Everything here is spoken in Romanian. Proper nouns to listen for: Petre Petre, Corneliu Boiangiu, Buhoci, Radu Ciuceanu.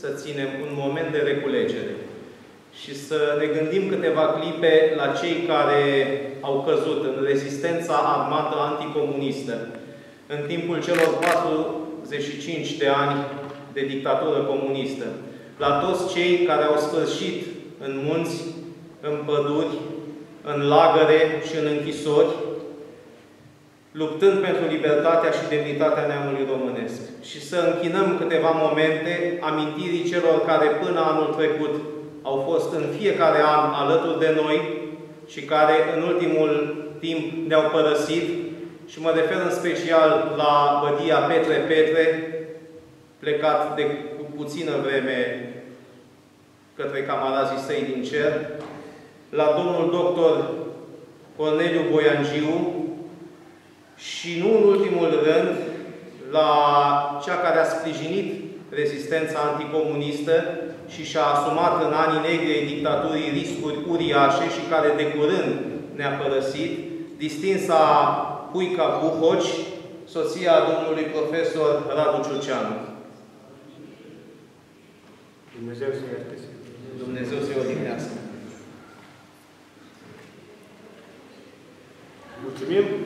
să ținem un moment de reculegere și să ne gândim câteva clipe la cei care au căzut în rezistența armată anticomunistă în timpul celor 45 de ani de dictatură comunistă. La toți cei care au sfârșit în munți, în păduri, în lagăre și în închisori, luptând pentru libertatea și demnitatea neamului românesc. Și să închinăm câteva momente amintirii celor care până anul trecut au fost în fiecare an alături de noi și care în ultimul timp ne-au părăsit. Și mă refer în special la bădia Petre Petre, plecat de puțină vreme către camarazii săi din cer, la domnul doctor Corneliu Boiangiu și, nu în ultimul rând, la cea care a sprijinit rezistența anticomunistă și și-a asumat în anii negrei dictaturii riscuri uriașe și care de curând ne-a părăsit, distinsa Puica Buhoci, soția domnului profesor Radu Ciuceanu. Dumnezeu să-i ierteze. Dumnezeu să-i odihnească. Mulțumim!